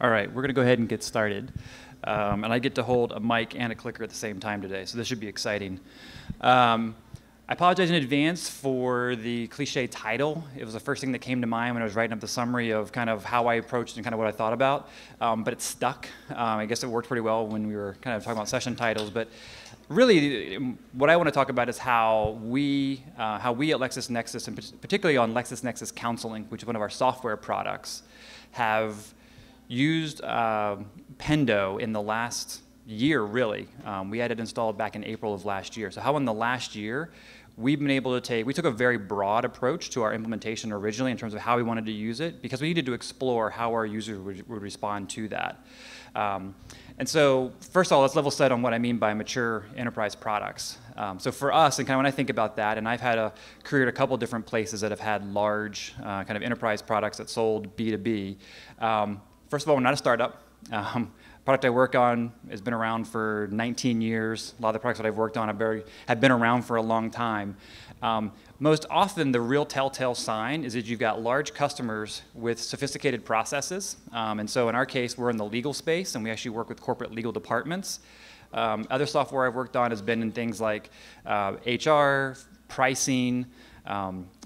All right, we're going to go ahead and get started. And I get to hold a mic and a clicker at the same time today, so this should be exciting. I apologize in advance for the cliche title. It was the first thing that came to mind when I was writing up the summary of kind of how I approached and kind of what I thought about, but it stuck. I guess it worked pretty well when we were kind of talking about session titles, but really, what I want to talk about is how we at LexisNexis, and particularly on LexisNexis CounselLink, which is one of our software products, have used Pendo in the last year, really. We had it installed back in April of last year. So how in the last year, we've been able to take, we took a very broad approach to our implementation originally in terms of how we wanted to use it, because we needed to explore how our users would respond to that. And so, first of all, let's level set on what I mean by mature enterprise products. So for us, and kind of when I think about that, and I've had a career at a couple different places that have had large kind of enterprise products that sold B2B. First of all, we're not a startup. Product I work on has been around for 19 years. A lot of the products that I've worked on have been around for a long time. Most often, the real telltale sign is that you've got large customers with sophisticated processes. And so in our case, we're in the legal space, and we actually work with corporate legal departments. Other software I've worked on has been in things like HR, pricing,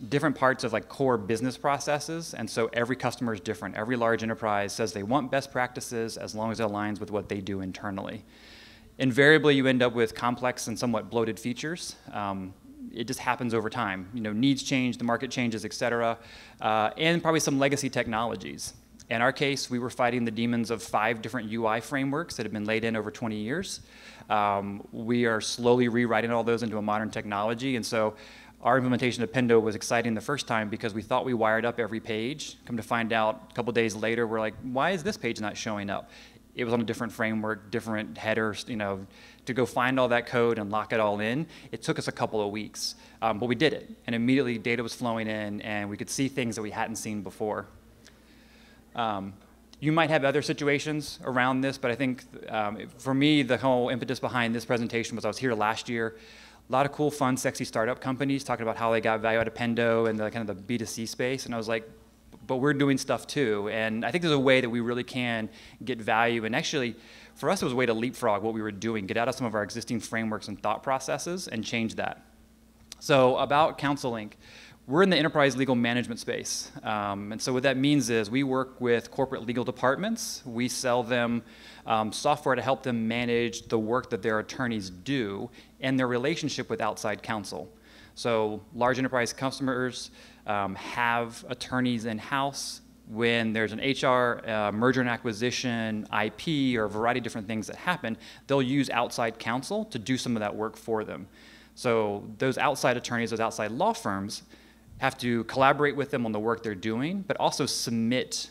different parts of like core business processes. And so every customer is different. Every large enterprise says they want best practices as long as it aligns with what they do internally. Invariably, you end up with complex and somewhat bloated features. It just happens over time. You know, needs change, the market changes, et cetera, and probably some legacy technologies. In our case, we were fighting the demons of 5 different UI frameworks that have been laid in over 20 years. We are slowly rewriting all those into a modern technology, and so our implementation of Pendo was exciting the first time because we thought we wired up every page. Come to find out, a couple days later, we're like, why is this page not showing up? It was on a different framework, different headers, you know, to go find all that code and lock it all in. It took us a couple of weeks, but we did it. And immediately data was flowing in and we could see things that we hadn't seen before. You might have other situations around this, but I think for me, the whole impetus behind this presentation was I was here last year. A lot of cool, fun, sexy startup companies talking about how they got value out of Pendo and the kind of the B2C space. And I was like, but we're doing stuff too. And I think there's a way that we really can get value. And actually, for us, it was a way to leapfrog what we were doing, get out of some of our existing frameworks and thought processes and change that. So about CounselLink, we're in the enterprise legal management space. And so what that means is we work with corporate legal departments. We sell them software to help them manage the work that their attorneys do and their relationship with outside counsel. So large enterprise customers have attorneys in-house. When there's an HR, merger and acquisition, IP, or a variety of different things that happen, they'll use outside counsel to do some of that work for them. So those outside attorneys, those outside law firms, have to collaborate with them on the work they're doing, but also submit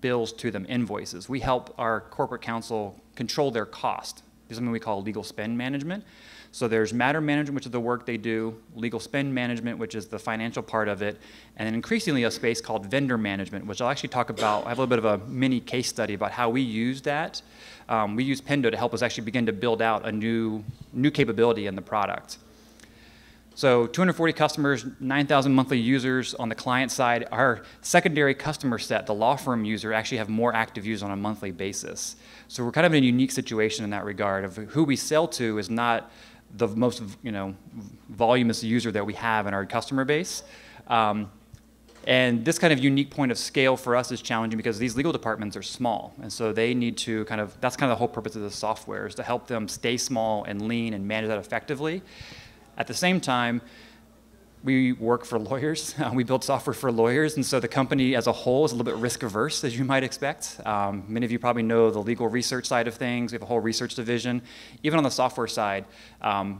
bills to them, invoices. We help our corporate counsel control their cost. There's something we call legal spend management. So there's matter management, which is the work they do, legal spend management, which is the financial part of it, and then increasingly a space called vendor management, which I'll actually talk about. I have a little bit of a mini case study about how we use that. We use Pendo to help us actually begin to build out a new capability in the product. So 240 customers, 9,000 monthly users on the client side. Our secondary customer set, the law firm user, actually have more active users on a monthly basis. So we're kind of in a unique situation in that regard of who we sell to is not the most, you know, voluminous user that we have in our customer base. And this kind of unique point of scale for us is challenging because these legal departments are small. And so they need to kind of, that's kind of the whole purpose of the software is to help them stay small and lean and manage that effectively. At the same time, we work for lawyers. We build software for lawyers, and so the company as a whole is a little bit risk-averse, as you might expect. Many of you probably know the legal research side of things. We have a whole research division. Even on the software side,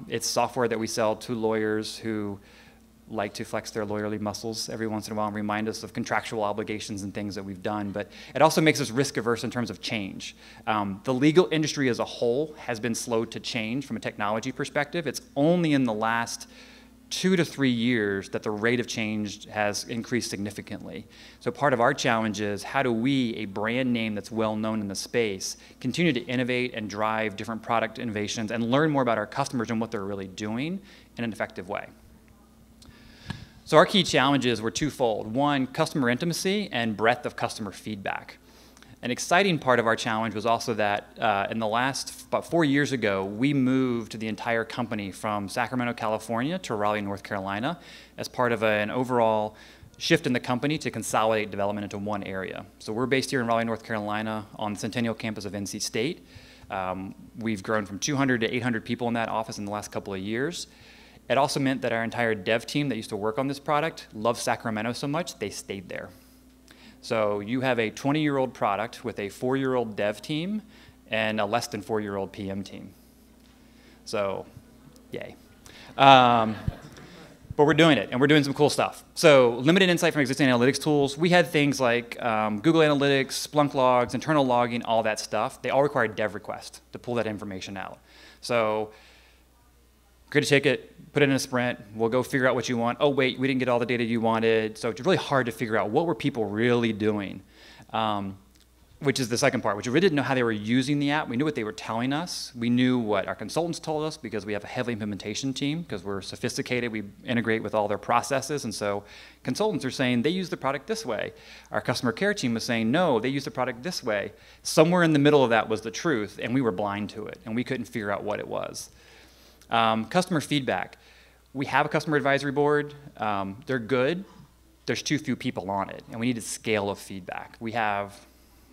it's software that we sell to lawyers who like to flex their lawyerly muscles every once in a while and remind us of contractual obligations and things that we've done, but it also makes us risk-averse in terms of change. The legal industry as a whole has been slow to change from a technology perspective. It's only in the last 2 to 3 years that the rate of change has increased significantly. So part of our challenge is how do we, a brand name that's well-known in the space, continue to innovate and drive different product innovations and learn more about our customers and what they're really doing in an effective way. So our key challenges were twofold. One, customer intimacy and breadth of customer feedback. An exciting part of our challenge was also that in the last, about 4 years ago, we moved the entire company from Sacramento, California to Raleigh, North Carolina as part of an overall shift in the company to consolidate development into one area. So we're based here in Raleigh, North Carolina on the Centennial campus of NC State. We've grown from 200 to 800 people in that office in the last couple of years. It also meant that our entire dev team that used to work on this product loved Sacramento so much, they stayed there. So you have a 20-year-old product with a 4-year-old dev team and a less than 4-year-old PM team. So, yay. But we're doing it, and we're doing some cool stuff. So limited insight from existing analytics tools. We had things like Google Analytics, Splunk logs, internal logging, all that stuff. They all require dev request to pull that information out. So create a ticket, put it in a sprint, we'll go figure out what you want. Oh wait, we didn't get all the data you wanted. So it's really hard to figure out what were people really doing, which is the second part, which we really didn't know how they were using the app. We knew what they were telling us. We knew what our consultants told us because we have a heavy implementation team, because we're sophisticated, we integrate with all their processes. And so consultants are saying they use the product this way. Our customer care team was saying, no, they use the product this way. Somewhere in the middle of that was the truth, and we were blind to it, and we couldn't figure out what it was. Customer feedback. We have a customer advisory board. They're good. There's too few people on it, and we need a scale of feedback. We have,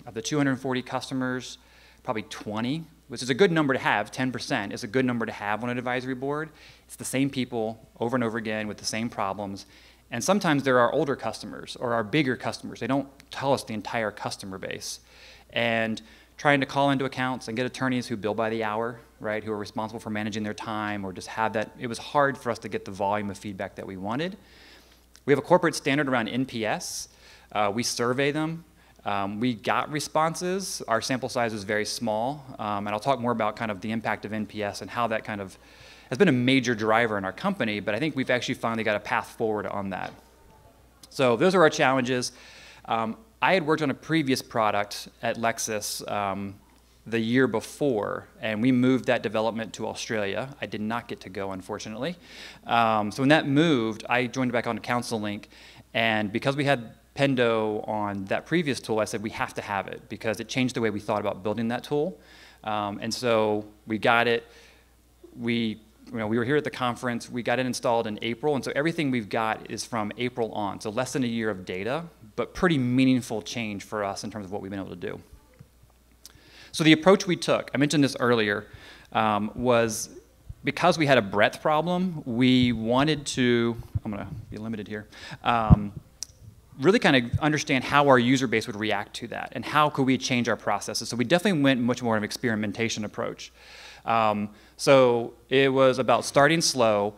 of the 240 customers, probably 20, which is a good number to have. 10% is a good number to have on an advisory board. It's the same people over and over again with the same problems. And sometimes they're our older customers or our bigger customers. They don't tell us the entire customer base. And trying to call into accounts and get attorneys who bill by the hour, right, who are responsible for managing their time or just have that. It was hard for us to get the volume of feedback that we wanted. We have a corporate standard around NPS. We survey them. We got responses. Our sample size was very small. And I'll talk more about kind of the impact of NPS and how that kind of has been a major driver in our company, but I think we've actually finally got a path forward on that. So those are our challenges. I had worked on a previous product at Lexis the year before, and we moved that development to Australia. I did not get to go, unfortunately. So when that moved, I joined back on CounselLink, and because we had Pendo on that previous tool, I said we have to have it because it changed the way we thought about building that tool. And so we got it. We were here at the conference. We got it installed in April, and so everything we've got is from April on, so less than a year of data, but pretty meaningful change for us in terms of what we've been able to do. So the approach we took, I mentioned this earlier, was because we had a breadth problem, we wanted to, I'm gonna be limited here, really kind of understand how our user base would react to that and how could we change our processes. So we definitely went much more of an experimentation approach. So it was about starting slow,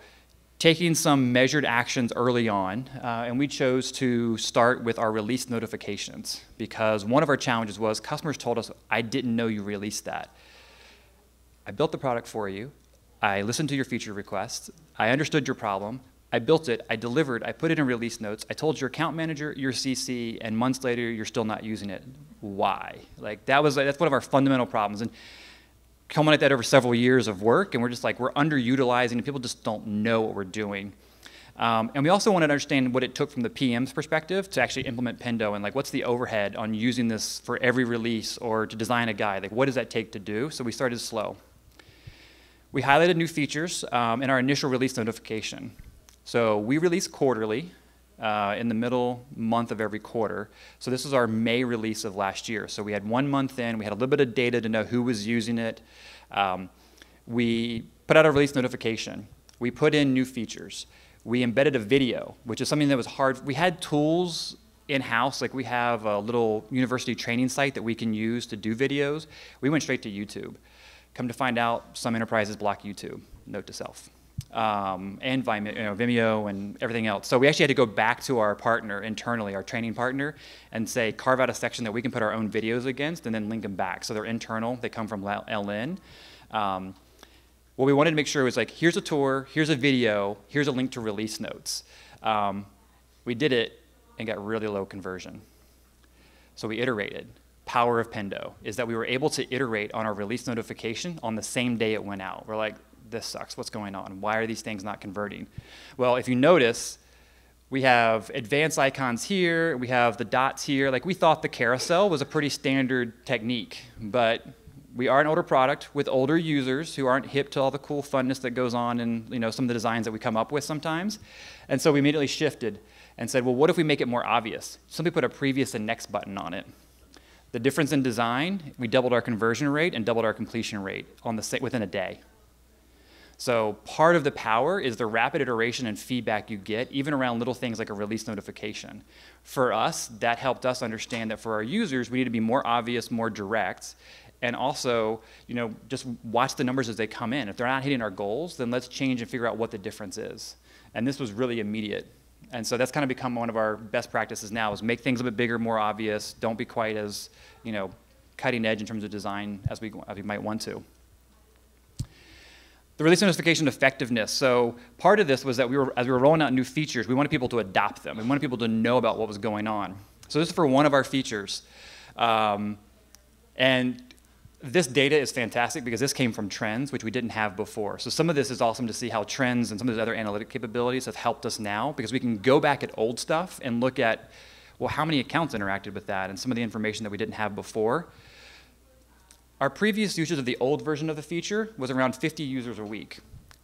taking some measured actions early on, and we chose to start with our release notifications because one of our challenges was customers told us, I didn't know you released that. I built the product for you. I listened to your feature requests. I understood your problem. I built it. I delivered. I put it in release notes. I told your account manager, your CC, and months later, you're still not using it. Why? Like, that's one of our fundamental problems. And coming at that over several years of work, and we're just like, we're underutilizing, and people just don't know what we're doing. And we also wanted to understand what it took from the PM's perspective to actually implement Pendo, and like, what's the overhead on using this for every release or to design a guide? Like, what does that take to do? So we started slow. We highlighted new features in our initial release notification. So we release quarterly in the middle month of every quarter. So this was our May release of last year. So we had 1 month in, we had a little bit of data to know who was using it. We put out a release notification. We put in new features. We embedded a video, which is something that was hard. We had tools in-house, like we have a little university training site that we can use to do videos. We went straight to YouTube. Come to find out, some enterprises block YouTube, note to self. And Vimeo and everything else. So we actually had to go back to our partner internally, our training partner, and say, carve out a section that we can put our own videos against and then link them back. So they're internal, they come from LN. What we wanted to make sure was like, here's a tour, here's a video, here's a link to release notes. We did it and got really low conversion. So we iterated. Power of Pendo is that we were able to iterate on our release notification on the same day it went out. We're like, this sucks, what's going on? Why are these things not converting? Well, if you notice, We have advanced icons here, we have the dots here. Like, we thought the carousel was a pretty standard technique, but we are an older product with older users who aren't hip to all the cool funness that goes on in, you know, some of the designs that we come up with sometimes. And so we immediately shifted and said, well, what if we make it more obvious? Somebody put a previous and next button on it. The difference in design, we doubled our conversion rate and doubled our completion rate on the, within a day. So part of the power is the rapid iteration and feedback you get, even around little things like a release notification. For us, that helped us understand that for our users, we need to be more obvious, more direct, and also, you know, just watch the numbers as they come in. If they're not hitting our goals, then let's change and figure out what the difference is. And this was really immediate. And so that's kind of become one of our best practices now, is make things a bit bigger, more obvious, don't be quite as, you know, cutting edge in terms of design as we might want to. The release notification effectiveness. So part of this was that as we were rolling out new features, we wanted people to adopt them. We wanted people to know about what was going on. So this is for one of our features. And this data is fantastic because this came from trends, which we didn't have before. So some of this is awesome to see how trends and some of those other analytic capabilities have helped us now, because we can go back at old stuff and look at, well, how many accounts interacted with that and some of the information that we didn't have before. Our previous usage of the old version of the feature was around 50 users a week.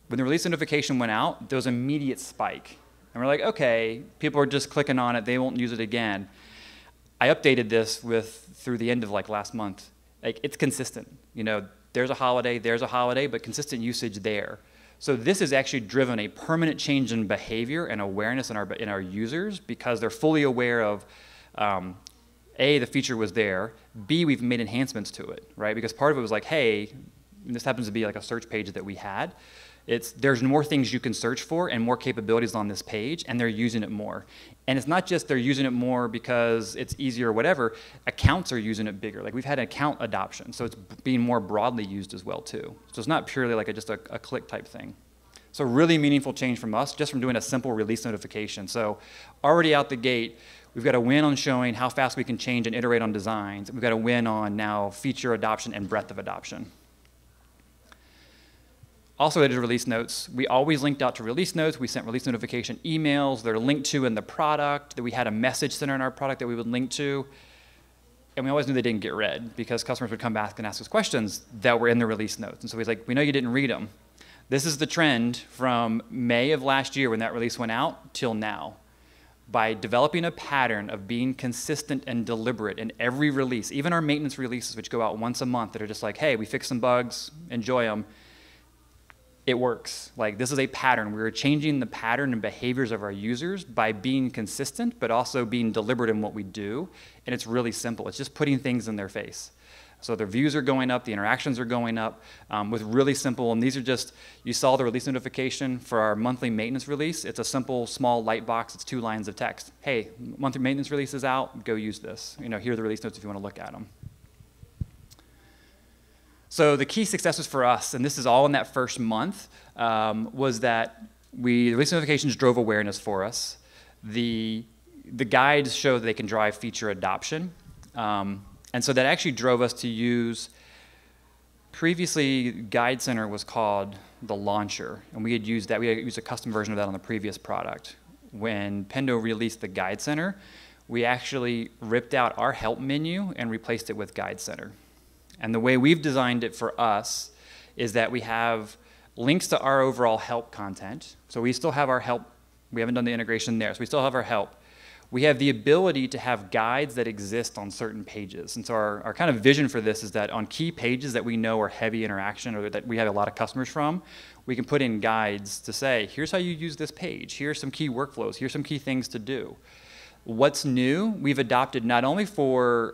When the release notification went out, there was an immediate spike. And we're like, okay, people are just clicking on it, they won't use it again. I updated this through the end of like last month. Like, it's consistent. You know, there's a holiday, but consistent usage there. So this has actually driven a permanent change in behavior and awareness in our users, because they're fully aware of A, the feature was there. B, we've made enhancements to it, right? Because part of it was like, hey, and this happens to be like a search page that we had. There's more things you can search for and more capabilities on this page, and they're using it more. And it's not just they're using it more because it's easier or whatever. Accounts are using it bigger. Like, we've had account adoption, so it's being more broadly used as well too. So it's not purely like just a click type thing. So really meaningful change from us, just from doing a simple release notification. So already out the gate, we've got a win on showing how fast we can change and iterate on designs. We've got a win on now feature adoption and breadth of adoption. Also added release notes. We always linked out to release notes. We sent release notification emails. They're linked to in the product. That we had a message center in our product that we would link to. And we always knew they didn't get read, because customers would come back and ask us questions that were in the release notes. And so he's like, we know you didn't read them. This is the trend from May of last year when that release went out till now. By developing a pattern of being consistent and deliberate in every release, even our maintenance releases, which go out once a month, that are just like, hey, we fixed some bugs, enjoy them, it works. Like, this is a pattern. We're changing the pattern and behaviors of our users by being consistent, but also being deliberate in what we do. And it's really simple. It's just putting things in their face. So their views are going up, the interactions are going up, with really simple, and these are just, you saw the release notification for our monthly maintenance release. It's a simple, small light box. It's 2 lines of text. Hey, monthly maintenance release is out. Go use this. You know, here are the release notes if you want to look at them. So the key successes for us, and this is all in that first month, was that the release notifications drove awareness for us. The guides show that they can drive feature adoption. And so that actually drove us to use, previously Guide Center was called the launcher, and we had used that, we had used a custom version of that on the previous product. When Pendo released the Guide Center, we actually ripped out our help menu and replaced it with Guide Center. And the way we've designed it for us is that we have links to our overall help content. So we still have our help, we haven't done the integration there, so we still have our help. We have the ability to have guides that exist on certain pages. And so our kind of vision for this is that on key pages that we know are heavy interaction or that we have a lot of customers from, we can put in guides to say, here's how you use this page. Here's some key workflows. Here's some key things to do. What's new? We've adopted not only for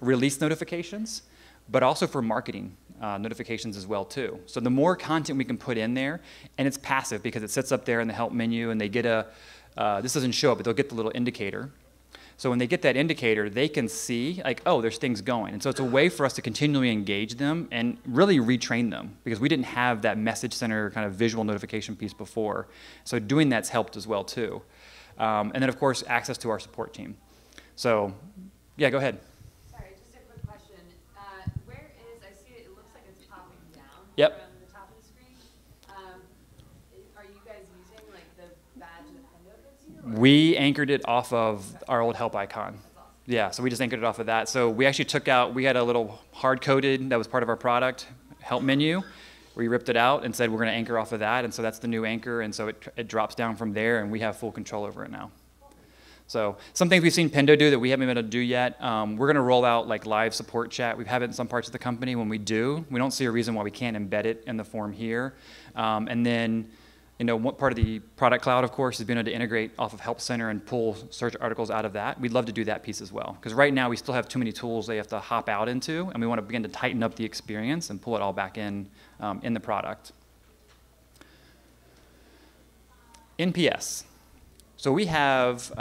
release notifications, but also for marketing notifications as well too. So the more content we can put in there, and it's passive because it sits up there in the help menu and they get a, this doesn't show up, but they'll get the little indicator. So when they get that indicator, they can see, like, oh, there's things going. And so it's a way for us to continually engage them and really retrain them, because we didn't have that message center kind of visual notification piece before. So doing that's helped as well, too. And then, of course, access to our support team. So, yeah, go ahead. Sorry, just a quick question. Where is, I see it looks like it's popping down. Yep. We We anchored it off of our old help icon. Yeah, so we just anchored it off of that. So we actually took out, we had a little hard-coded that was part of our product help menu. We ripped it out and said we're going to anchor off of that, and so that's the new anchor, and so it drops down from there, and we have full control over it now. So some things we've seen Pendo do that we haven't been able to do yet. We're going to roll out like live support chat. We have it in some parts of the company. When we do, we don't see a reason why we can't embed it in the form here. And then, you know, what part of the product cloud, of course, is being able to integrate off of Help Center and pull search articles out of that. We'd love to do that piece as well, because right now we still have too many tools they have to hop out into, and we want to begin to tighten up the experience and pull it all back in the product. NPS. So we have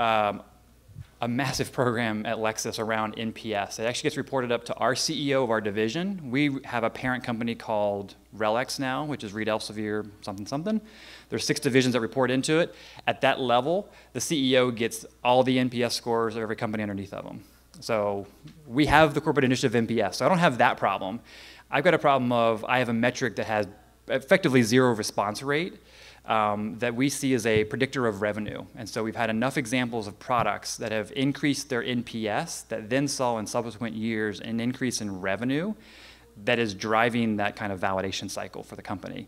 a massive program at Lexis around NPS. It actually gets reported up to our CEO of our division. We have a parent company called Relx now, which is Reed Elsevier something something. There's 6 divisions that report into it. At that level, the CEO gets all the NPS scores of every company underneath of them. So we have the corporate initiative NPS, so I don't have that problem. I've got a problem of I have a metric that has effectively 0 response rate that we see as a predictor of revenue. And so we've had enough examples of products that have increased their NPS that then saw in subsequent years an increase in revenue that is driving that kind of validation cycle for the company.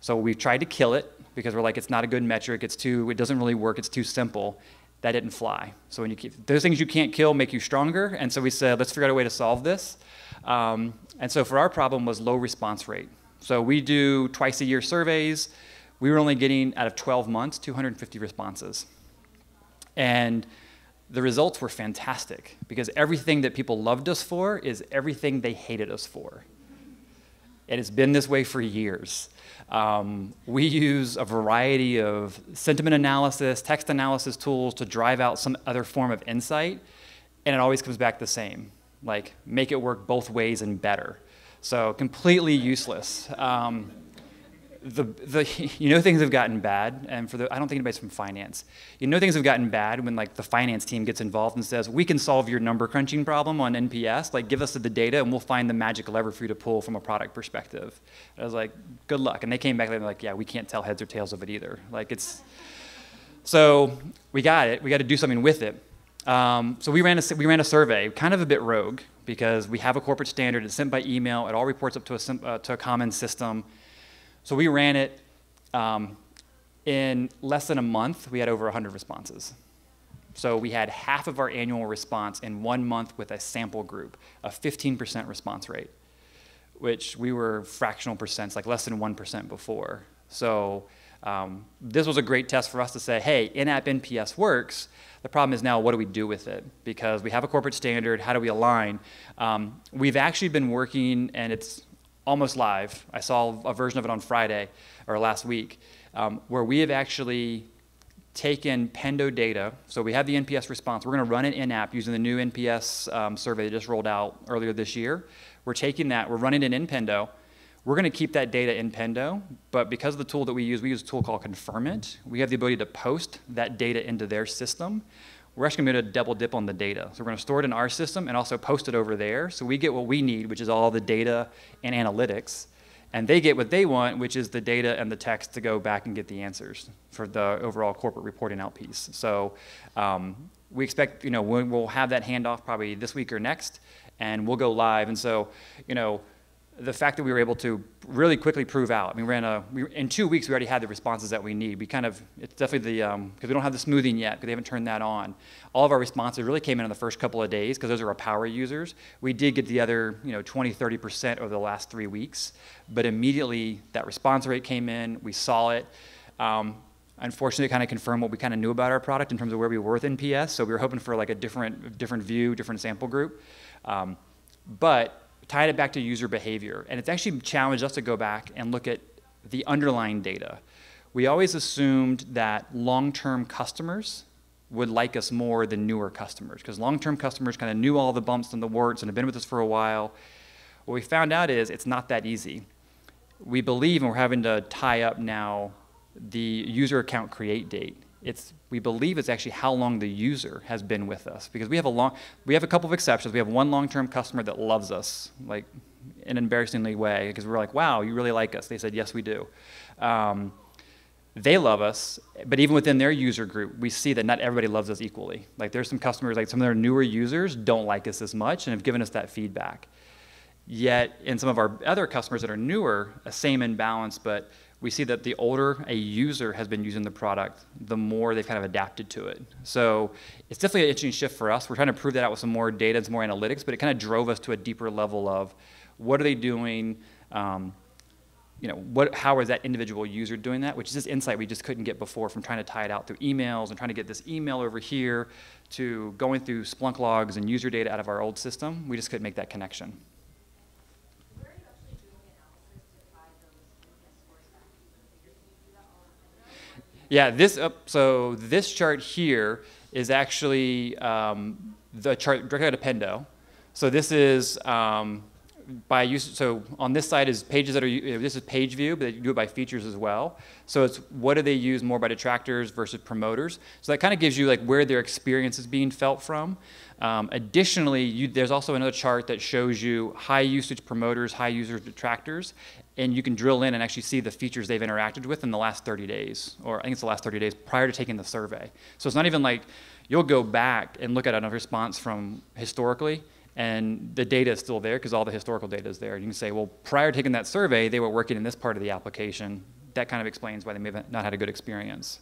So we've tried to kill it because we're like, it's not a good metric, it doesn't really work, it's too simple. That didn't fly. So when you keep, those things you can't kill make you stronger, and so we said, let's figure out a way to solve this. And so for our problem was low response rate. So we do twice-a-year surveys. We were only getting, out of 12 months, 250 responses. And the results were fantastic, because everything that people loved us for is everything they hated us for. And it's been this way for years. We use a variety of sentiment analysis, text analysis tools to drive out some other form of insight, and it always comes back the same, like make it work both ways and better. So completely useless. You know things have gotten bad, and for the, I don't think anybody's from finance. You know things have gotten bad when like the finance team gets involved and says, we can solve your number crunching problem on NPS, like give us the data and we'll find the magic lever for you to pull from a product perspective. And I was like, good luck. And they came back and they're like, yeah, we can't tell heads or tails of it either. Like it's, so we got it, we got to do something with it. So we ran a survey, kind of a bit rogue, because we have a corporate standard, it's sent by email, it all reports up to a common system. So we ran it in less than a month, we had over 100 responses. So we had half of our annual response in 1 month with a sample group, a 15% response rate, which we were fractional percents, like less than 1% before. So this was a great test for us to say, hey, in-app NPS works. The problem is now, what do we do with it? Because we have a corporate standard, how do we align? We've actually been working, and it's almost live. I saw a version of it on Friday, or last week, where we have actually taken Pendo data. So we have the NPS response. We're going to run it in-app using the new NPS survey that just rolled out earlier this year. We're taking that, we're running it in Pendo. We're going to keep that data in Pendo, but because of the tool that we use a tool called Confirmit. We have the ability to post that data into their system. We're actually going to be able to double dip on the data. So we're going to store it in our system and also post it over there. So we get what we need, which is all the data and analytics. And they get what they want, which is the data and the text to go back and get the answers for the overall corporate reporting out piece. So we expect, you know, we'll have that handoff probably this week or next, and we'll go live. And so, you know, the fact that we were able to really quickly prove out. I mean, in 2 weeks, we already had the responses that we need. We kind of, it's definitely the, because we don't have the smoothing yet, because they haven't turned that on. All of our responses really came in the first couple of days, because those are our power users. We did get the other, you know, 20, 30% over the last 3 weeks, but immediately that response rate came in, we saw it. Unfortunately, it kind of confirmed what we kind of knew about our product in terms of where we were with NPS, so we were hoping for like a different view, different sample group, but tied it back to user behavior. And it's actually challenged us to go back and look at the underlying data. We always assumed that long-term customers would like us more than newer customers, because long-term customers kind of knew all the bumps and the warts and have been with us for a while. What we found out is it's not that easy. We believe, and we're having to tie up now the user account create date. We believe it's actually how long the user has been with us, because we have a couple of exceptions. We have one long-term customer that loves us, like in an embarrassingly way, because we're like, wow, you really like us. They said, yes, we do. They love us, but even within their user group, we see that not everybody loves us equally. Like there's some customers, like some of their newer users don't like us as much and have given us that feedback. Yet in some of our other customers that are newer, a same imbalance, but we see that the older a user has been using the product, the more they've kind of adapted to it. So it's definitely an interesting shift for us. We're trying to prove that out with some more data and some more analytics, but it kind of drove us to a deeper level of what are they doing, how is that individual user doing that, which is this insight we just couldn't get before from trying to tie it out through emails and trying to get this email over here to going through Splunk logs and user data out of our old system. We just couldn't make that connection. Where are you actually doing analysis to apply those? Yeah, so this chart here is actually the chart directly out of Pendo. So this is so on this side is pages that are, this is page view, but you do it by features as well. So it's what do they use more by detractors versus promoters. So that kind of gives you like where their experience is being felt from. Additionally, there's also another chart that shows you high usage promoters, high user detractors, and you can drill in and actually see the features they've interacted with in the last 30 days, or I think it's the last 30 days prior to taking the survey. So it's not even like you'll go back and look at a response from historically, and the data is still there because all the historical data is there. You can say, well, prior to taking that survey, they were working in this part of the application. That kind of explains why they may have not had a good experience.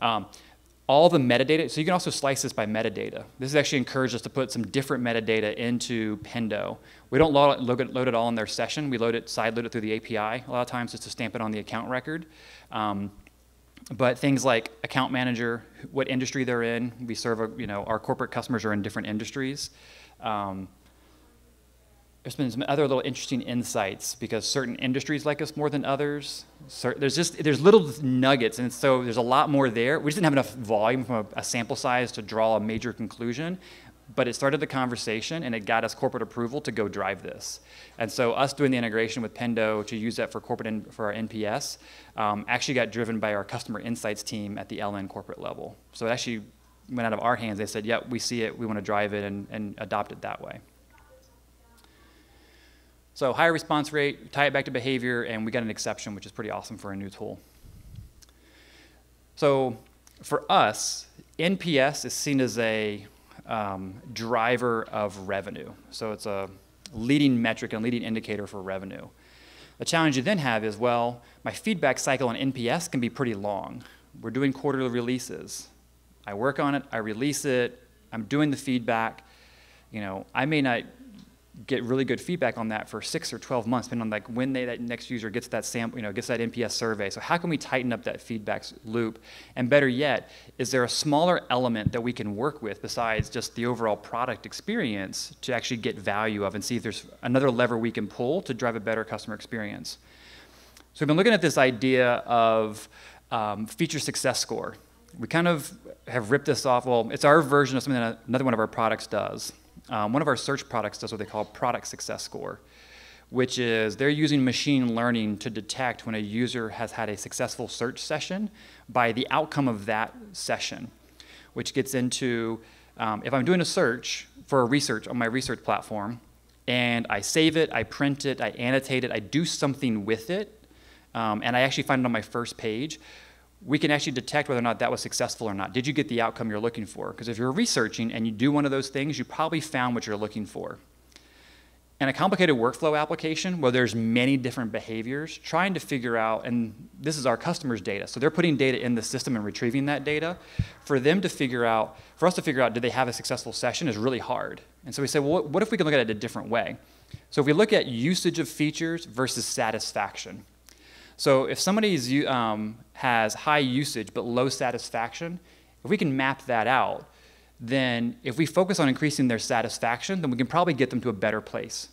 All the metadata, so you can also slice this by metadata. This has actually encouraged us to put some different metadata into Pendo. We don't load it all in their session. We side load it through the API a lot of times just to stamp it on the account record. But things like account manager, what industry they're in. We serve, our corporate customers are in different industries. There's been some other little interesting insights because certain industries like us more than others. There's little nuggets, and so there's a lot more there. We just didn't have enough volume from a sample size to draw a major conclusion, but it started the conversation and it got us corporate approval to go drive this. And so us doing the integration with Pendo to use that for for our NPS actually got driven by our customer insights team at the LN corporate level. So it actually went out of our hands. They said, yep, we see it, we want to drive it and adopt it that way. So higher response rate, tie it back to behavior, and we got an exception, which is pretty awesome for a new tool. So for us, NPS is seen as a driver of revenue. So it's a leading metric and leading indicator for revenue. The challenge you then have is, well, my feedback cycle on NPS can be pretty long. We're doing quarterly releases. I work on it, I release it, I'm doing the feedback. I may not get really good feedback on that for 6 or 12 months, depending on like when that next user gets that sample, gets that NPS survey. So how can we tighten up that feedback loop? And better yet, is there a smaller element that we can work with besides just the overall product experience to actually get value of and see if there's another lever we can pull to drive a better customer experience? So we've been looking at this idea of feature success score. We kind of have ripped this off. Well, it's our version of something that another one of our products does. One of our search products does what they call product success score, which is they're using machine learning to detect when a user has had a successful search session by the outcome of that session, which gets into if I'm doing a search for a research on my research platform and I save it, I print it, I annotate it, I do something with it, and I actually find it on my first page, we can actually detect whether or not that was successful or not. Did you get the outcome you're looking for? Because if you're researching and you do one of those things, you probably found what you're looking for. In a complicated workflow application where there's many different behaviors, trying to figure out, and this is our customers' data, so they're putting data in the system and retrieving that data. For us to figure out, did they have a successful session is really hard. And so we say, well, what if we can look at it a different way? So if we look at usage of features versus satisfaction. So if somebody has high usage but low satisfaction, if we can map that out, then if we focus on increasing their satisfaction, then we can probably get them to a better place.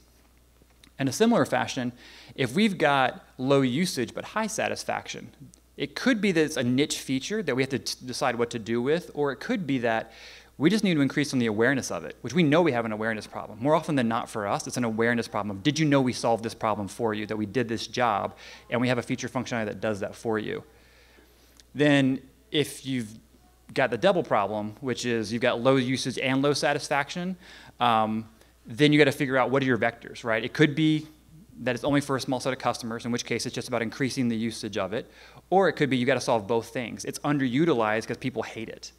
In a similar fashion, if we've got low usage but high satisfaction, it could be that it's a niche feature that we have to decide what to do with, or it could be that we just need to increase on the awareness of it, which we know we have an awareness problem. More often than not for us, it's an awareness problem of, did you know we solved this problem for you, that we did this job, and we have a feature functionality that does that for you. Then if you've got the double problem, which is you've got low usage and low satisfaction, then you got to figure out what are your vectors, right? It could be that it's only for a small set of customers, in which case it's just about increasing the usage of it. Or it could be you got to solve both things. It's underutilized because people hate it.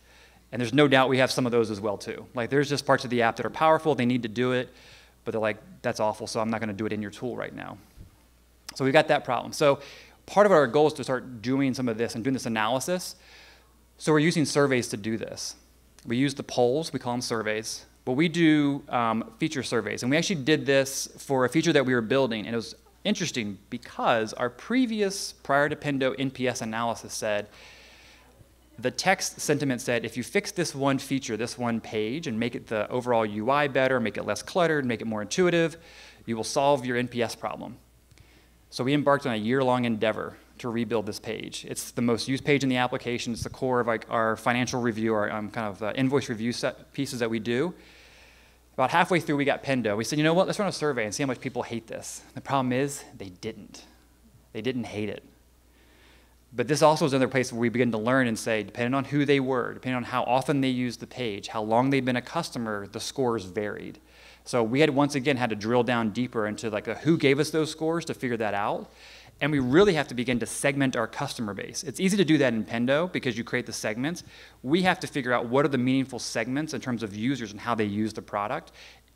And there's no doubt we have some of those as well too. Like there's just parts of the app that are powerful, they need to do it, but they're like, that's awful, so I'm not going to do it in your tool right now. So we've got that problem. So part of our goal is to start doing some of this and doing this analysis. So we're using surveys to do this. We use the polls, we call them surveys, but we do feature surveys. And we actually did this for a feature that we were building, and it was interesting because our previous, prior to Pendo, NPS analysis said, the text sentiment said, if you fix this one feature, this one page, and make it the overall UI better, make it less cluttered, make it more intuitive, you will solve your NPS problem. So we embarked on a year-long endeavor to rebuild this page. It's the most used page in the application. It's the core of like our financial review, our kind of invoice review set pieces that we do. About halfway through, we got Pendo. We said, you know what, let's run a survey and see how much people hate this. The problem is they didn't. They didn't hate it. But this also is another place where we begin to learn and say, depending on who they were, depending on how often they used the page, how long they've been a customer, the scores varied. So we had once again had to drill down deeper into like who gave us those scores to figure that out. And we really have to begin to segment our customer base. It's easy to do that in Pendo because you create the segments. We have to figure out what are the meaningful segments in terms of users and how they use the product,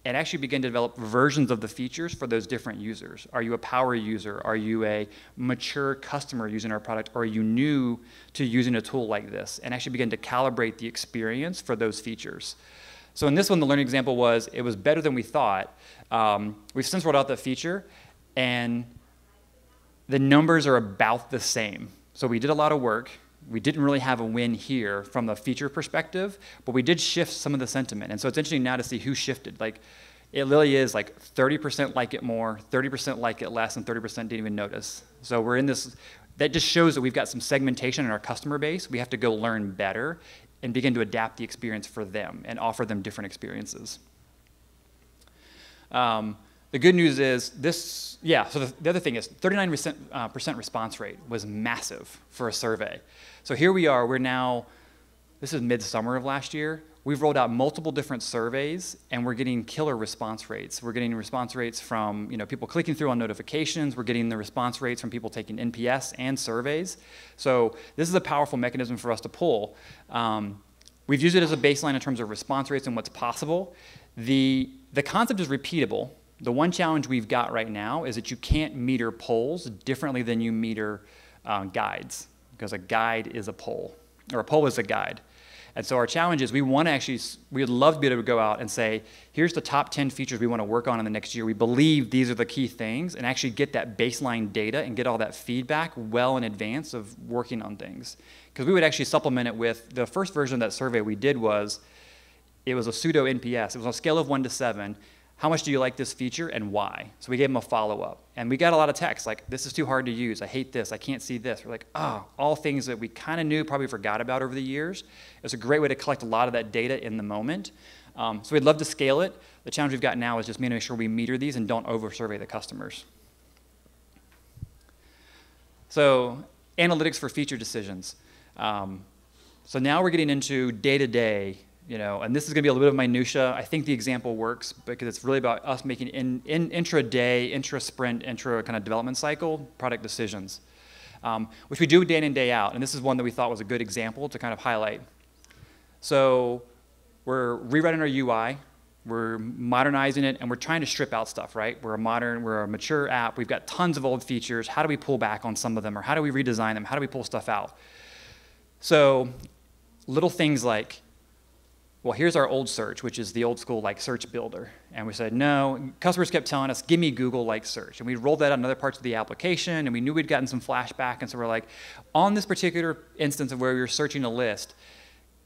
and actually begin to develop versions of the features for those different users. Are you a power user? Are you a mature customer using our product? Or are you new to using a tool like this? And actually begin to calibrate the experience for those features. So in this one, the learning example was, it was better than we thought. We've since rolled out the feature, and the numbers are about the same. So we did a lot of work. We didn't really have a win here from the feature perspective, but we did shift some of the sentiment. And so it's interesting now to see who shifted. Like, it really is like 30% like it more, 30% like it less, and 30% didn't even notice. So we're in this, that just shows that we've got some segmentation in our customer base. We have to go learn better and begin to adapt the experience for them and offer them different experiences. The good news is this, so the other thing is 39% response rate was massive for a survey. So here we are, we're now, this is midsummer of last year, we've rolled out multiple different surveys and we're getting killer response rates. We're getting response rates from people clicking through on notifications, we're getting the response rates from people taking NPS and surveys. So this is a powerful mechanism for us to pull. We've used it as a baseline in terms of response rates and what's possible. The concept is repeatable. The one challenge we've got right now is that you can't meter polls differently than you meter guides, because a guide is a poll, or a poll is a guide. And so our challenge is we'd love to be able to go out and say, here's the top 10 features we want to work on in the next year. We believe these are the key things, and actually get that baseline data and get all that feedback well in advance of working on things. Because we would actually supplement it with, the first version of that survey we did was, it was a pseudo NPS. It was on a scale of 1 to 7. How much do you like this feature and why? So we gave them a follow-up. And we got a lot of texts like, this is too hard to use. I hate this. I can't see this. We're like, oh, all things that we kind of knew, probably forgot about over the years. It's a great way to collect a lot of that data in the moment. So we'd love to scale it. The challenge we've got now is just making sure we meter these and don't over-survey the customers. So analytics for feature decisions. So now we're getting into day-to-day. And this is going to be a little bit of minutia. I think the example works because it's really about us making intra-day, intra-sprint, intra-kind of development cycle product decisions, which we do day in and day out. And this is one that we thought was a good example to kind of highlight. So we're rewriting our UI, we're modernizing it, and we're trying to strip out stuff, right? We're a mature app. We've got tons of old features. How do we pull back on some of them, or how do we redesign them? How do we pull stuff out? So little things like, well, here's our old search, which is the old school like search builder. And we said, no, customers kept telling us, give me Google like search. And we rolled that out in other parts of the application, and we knew we'd gotten some flashback. And so we're like, on this particular instance of where we were searching a list,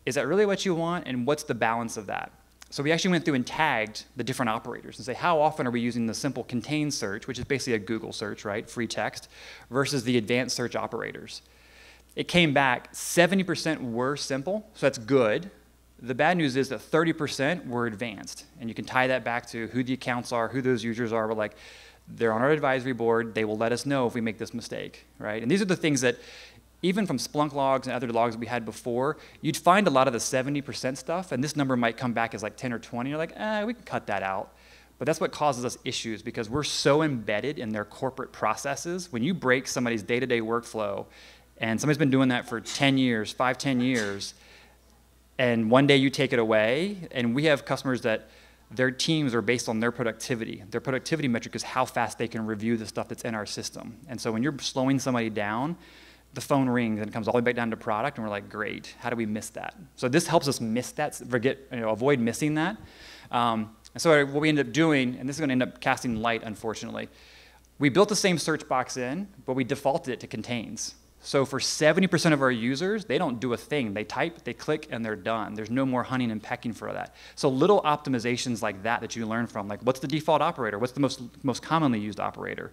is that really what you want? And what's the balance of that? So we actually went through and tagged the different operators and say, how often are we using the simple contain search, which is basically a Google search, right? Free text, versus the advanced search operators. It came back 70% were simple, so that's good. The bad news is that 30% were advanced, and you can tie that back to who the accounts are, who those users are. We're like, they're on our advisory board. They will let us know if we make this mistake, right? And these are the things that, even from Splunk logs and other logs we had before, you'd find a lot of the 70% stuff, and this number might come back as like 10 or 20. You're like, we can cut that out. But that's what causes us issues, because we're so embedded in their corporate processes. When you break somebody's day-to-day workflow, and somebody's been doing that for 10 years, 5, 10 years, and one day you take it away, and we have customers that their teams are based on their productivity. Their productivity metric is how fast they can review the stuff that's in our system. And so when you're slowing somebody down, the phone rings and it comes all the way back down to product, and we're like, great, how do we miss that? So this helps us miss that, avoid missing that. And so what we end up doing, and this is going to end up casting light, unfortunately, we built the same search box in, but we defaulted it to contains. So for 70% of our users, they don't do a thing. They type, they click, and they're done. There's no more hunting and pecking for that. So little optimizations like that that you learn from, like what's the default operator? What's the most commonly used operator?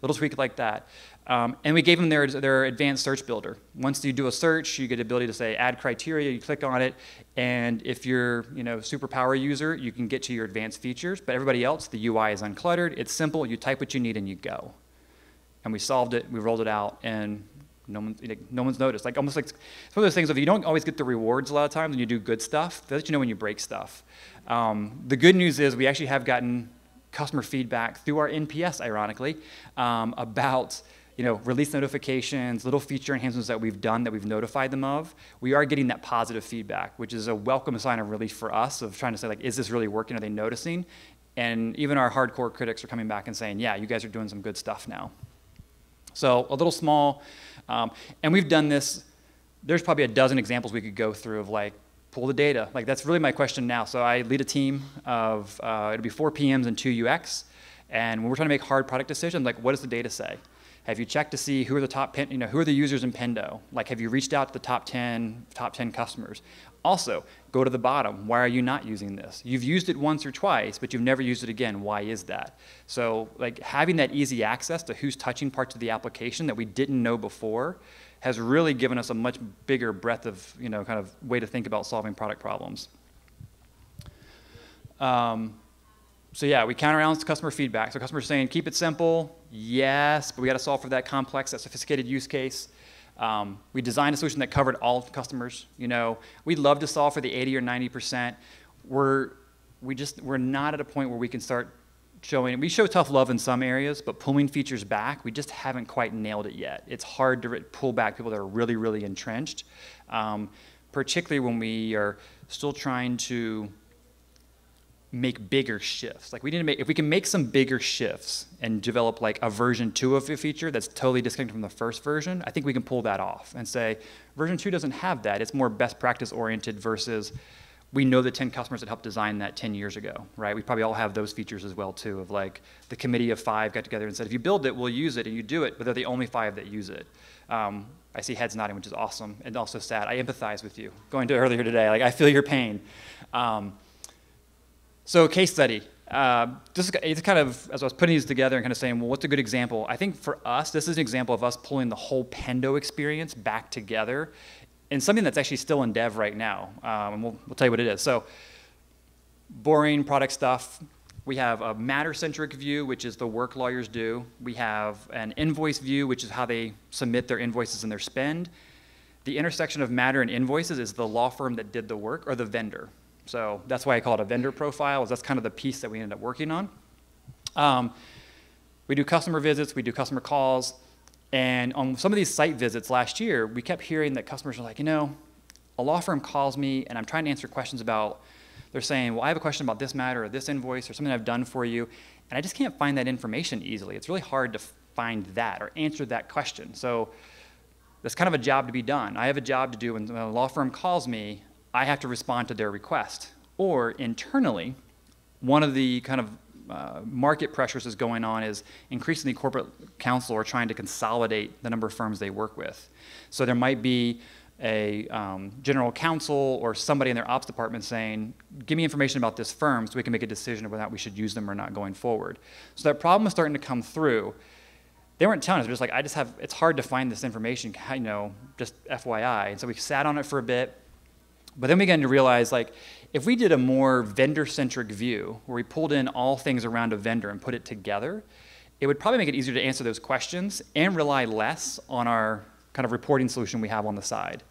Little tweak like that. And we gave them their advanced search builder. Once you do a search, you get the ability to say add criteria, you click on it, and if you're superpower user, you can get to your advanced features, but everybody else, the UI is uncluttered, it's simple, you type what you need and you go. And we solved it, we rolled it out, and no one's noticed. Like almost like it's one of those things of you don't always get the rewards a lot of times when you do good stuff. They let you know when you break stuff. The good news is we actually have gotten customer feedback through our NPS, ironically, about release notifications, little feature enhancements that we've done that we've notified them of. We are getting that positive feedback, which is a welcome sign of relief for us of trying to say, like, is this really working? Are they noticing? And even our hardcore critics are coming back and saying, yeah, you guys are doing some good stuff now. So a little small, and we've done this. There's probably a dozen examples we could go through of like, pull the data. Like that's really my question now. So I lead a team of, it'll be 4 PMs and 2 UX. And when we're trying to make hard product decisions, like what does the data say? Have you checked to see who are the top, who are the users in Pendo? Like have you reached out to the top 10 customers? Also, go to the bottom. Why are you not using this? You've used it once or twice, but you've never used it again. Why is that? So like having that easy access to who's touching parts of the application that we didn't know before has really given us a much bigger breadth of kind of way to think about solving product problems. So yeah, we counterbalance customer feedback. So customers saying, keep it simple, yes, but we got to solve for that complex, that sophisticated use case. We designed a solution that covered all customers. We'd love to solve for the 80 or 90%. We're not at a point where we can start showing. We show tough love in some areas, but pulling features back, we just haven't quite nailed it yet. It's hard to pull back people that are really, really entrenched, particularly when we are still trying to make bigger shifts. Like we need to make, if we can make some bigger shifts and develop like a version 2 of a feature that's totally distinct from the first version, I think we can pull that off and say, version 2 doesn't have that. It's more best practice oriented versus we know the 10 customers that helped design that 10 years ago, right? We probably all have those features as well too of like the committee of 5 got together and said, if you build it, we'll use it and you do it, but they're the only 5 that use it. I see heads nodding, which is awesome and also sad. I empathize with you. Going to earlier today, like I feel your pain. So case study, it's kind of, as I was putting these together and kind of saying, well, what's a good example? I think for us, this is an example of us pulling the whole Pendo experience back together in something that's actually still in dev right now. And we'll tell you what it is. So boring product stuff. We have a matter-centric view, which is the work lawyers do. We have an invoice view, which is how they submit their invoices and their spend. The intersection of matter and invoices is the law firm that did the work or the vendor. So that's why I call it a vendor profile, is that's kind of the piece that we ended up working on. We do customer visits, we do customer calls, and on some of these site visits last year, we kept hearing that customers are like, a law firm calls me and I'm trying to answer questions about, they're saying, well, I have a question about this matter or this invoice or something I've done for you, and I just can't find that information easily. It's really hard to find that or answer that question. So that's kind of a job to be done. I have a job to do when a law firm calls me, I have to respond to their request. Or internally, one of the kind of market pressures is going on is increasingly corporate counsel are trying to consolidate the number of firms they work with. So there might be a general counsel or somebody in their ops department saying, give me information about this firm so we can make a decision of whether or not we should use them or not going forward. So that problem is starting to come through. They weren't telling us, they're just like, it's hard to find this information, just FYI. And so we sat on it for a bit. But then we began to realize, like, if we did a more vendor-centric view, where we pulled in all things around a vendor and put it together, it would probably make it easier to answer those questions and rely less on our kind of reporting solution we have on the side.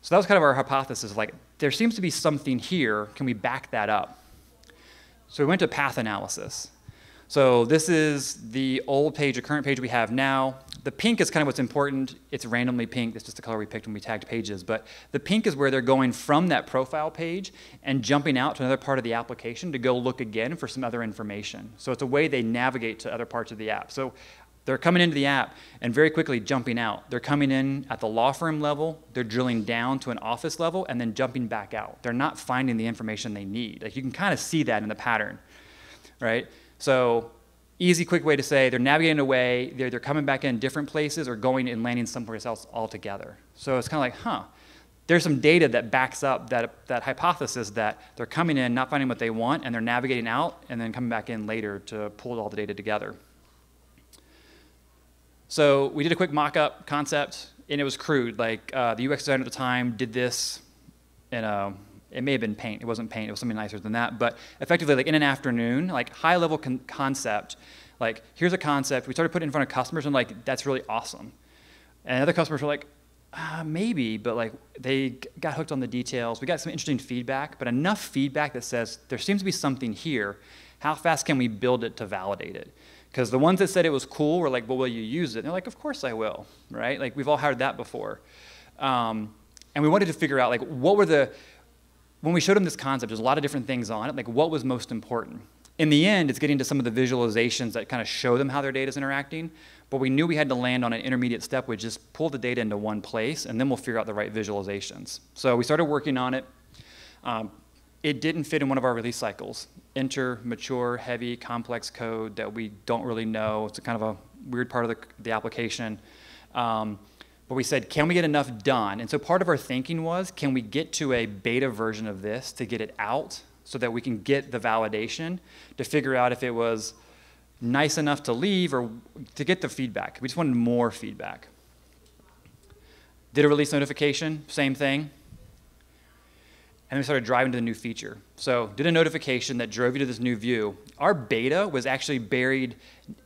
So that was kind of our hypothesis, like, there seems to be something here, can we back that up? So we went to path analysis. So this is the old page, the current page we have now. The pink is kind of what's important. It's randomly pink. That's just the color we picked when we tagged pages. But the pink is where they're going from that profile page and jumping out to another part of the application to go look again for some other information. So it's a way they navigate to other parts of the app. So they're coming into the app and very quickly jumping out. They're coming in at the law firm level, they're drilling down to an office level, and then jumping back out. They're not finding the information they need. Like, you can kind of see that in the pattern, right? So easy, quick way to say they're navigating away, they're coming back in different places or going and landing someplace else altogether. So it's kind of like, huh, there's some data that backs up that hypothesis that they're coming in, not finding what they want, and they're navigating out and then coming back in later to pull all the data together. So we did a quick mock-up concept, and it was crude. Like, the UX designer at the time did this, and it may have been paint. It wasn't paint. It was something nicer than that. But effectively, like, in an afternoon, like, high-level concept. Like, here's a concept. We started putting it in front of customers, and like, that's really awesome. And other customers were like, maybe, but like, they got hooked on the details. We got some interesting feedback, but enough feedback that says there seems to be something here. How fast can we build it to validate it? Because the ones that said it was cool were like, well, will you use it? And they're like, of course I will, right? Like, we've all heard that before. And we wanted to figure out, like, what were the, when we showed them this concept, there's a lot of different things on it, like, what was most important? In the end, it's getting to some of the visualizations that kind of show them how their data's interacting, but we knew we had to land on an intermediate step, which is pull the data into one place, and then we'll figure out the right visualizations. So we started working on it. It didn't fit in one of our release cycles. Enter mature, heavy, complex code that we don't really know. It's a kind of a weird part of the application. But we said, can we get enough done? And so part of our thinking was, can we get to a beta version of this to get it out so that we can get the validation to figure out if it was nice enough to leave or to get the feedback. We just wanted more feedback. Did a release notification, same thing. And we started driving to the new feature. So did a notification that drove you to this new view. Our beta was actually buried.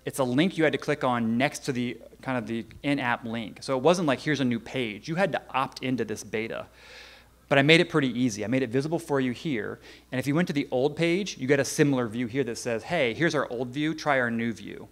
It's a link you had to click on next to the kind of the in-app link. So it wasn't like, here's a new page. You had to opt into this beta. But I made it pretty easy. I made it visible for you here. And if you went to the old page, you get a similar view here that says, hey, here's our old view. Try our new view.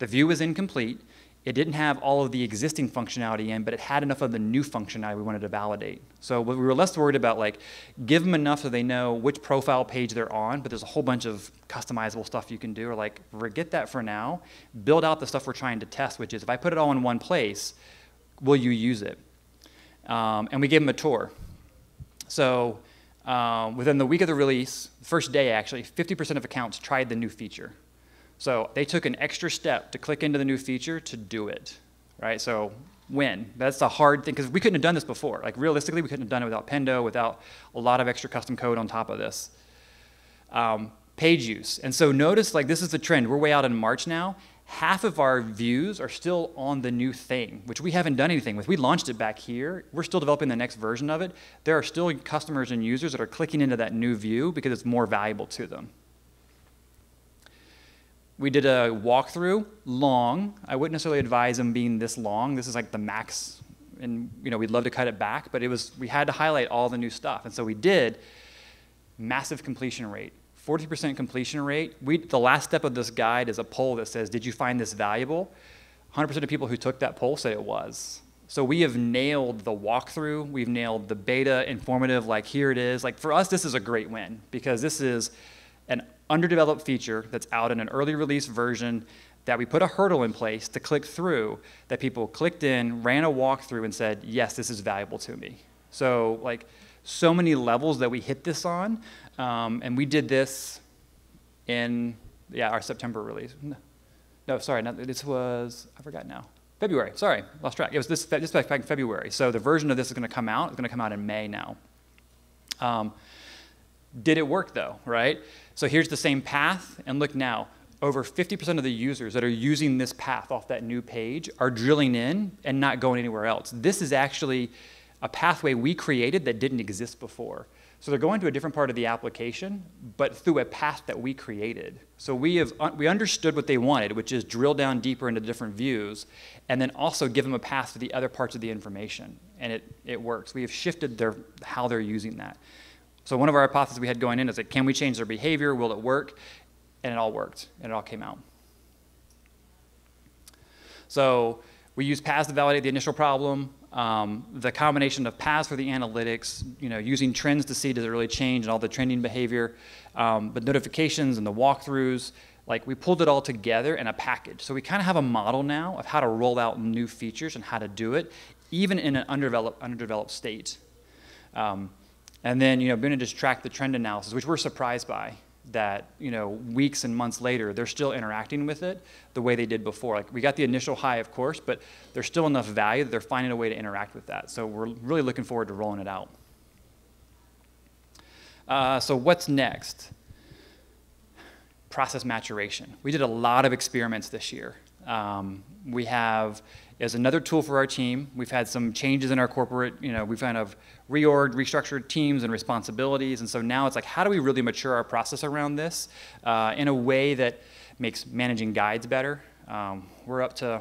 The view was incomplete. It didn't have all of the existing functionality in, but it had enough of the new functionality we wanted to validate. So we were less worried about, like, give them enough so they know which profile page they're on, but there's a whole bunch of customizable stuff you can do, or like, forget that for now, build out the stuff we're trying to test, which is, if I put it all in one place, will you use it? And we gave them a tour. So within the week of the release, first day actually, 50% of accounts tried the new feature. So they took an extra step to click into the new feature to do it, right? So when? That's the hard thing, because we couldn't have done this before. Like, realistically, we couldn't have done it without Pendo, without a lot of extra custom code on top of this. Page use. And so notice, like, this is the trend. We're way out in March now. Half of our views are still on the new thing, which we haven't done anything with. We launched it back here. We're still developing the next version of it. There are still customers and users that are clicking into that new view because it's more valuable to them. We did a walkthrough, long. I wouldn't necessarily advise them being this long. This is like the max, and you know, we'd love to cut it back, but it was, we had to highlight all the new stuff. And so we did massive completion rate, 40% completion rate. The last step of this guide is a poll that says, did you find this valuable? 100% of people who took that poll said it was. So we have nailed the walkthrough. We've nailed the beta, informative, like, here it is. Like, for us, this is a great win, because this is an underdeveloped feature that's out in an early release version that we put a hurdle in place to click through, that people clicked in, ran a walkthrough, and said, yes, this is valuable to me. So, like, so many levels that we hit this on, and we did this in, yeah, our September release. No, sorry, this was, I forgot now. February, sorry, lost track. It was this back in February. So the version of this is gonna come out. It's gonna come out in May now. Did it work though, right? So here's the same path, and look now, over 50% of the users that are using this path off that new page are drilling in and not going anywhere else. This is actually a pathway we created that didn't exist before. So they're going to a different part of the application, but through a path that we created. So we understood what they wanted, which is drill down deeper into different views, and then also give them a path to the other parts of the information. And it works. We have shifted how they're using that. So one of our hypotheses we had going in is like, can we change their behavior? Will it work? And it all worked, and it all came out. So we use PaaS to validate the initial problem. The combination of PaaS for the analytics, using trends to see does it really change and all the trending behavior, but notifications and the walkthroughs, like we pulled it all together in a package. So we kind of have a model now of how to roll out new features and how to do it, even in an underdeveloped state. And then we're going to just track the trend analysis, which we're surprised by. That weeks and months later, they're still interacting with it the way they did before. Like we got the initial high, of course, but there's still enough value that they're finding a way to interact with that. So we're really looking forward to rolling it out. So what's next? Process maturation. We did a lot of experiments this year. We have is another tool for our team. We've had some changes in our corporate, we've kind of restructured teams and responsibilities, and so now it's like, how do we really mature our process around this in a way that makes managing guides better? We're up to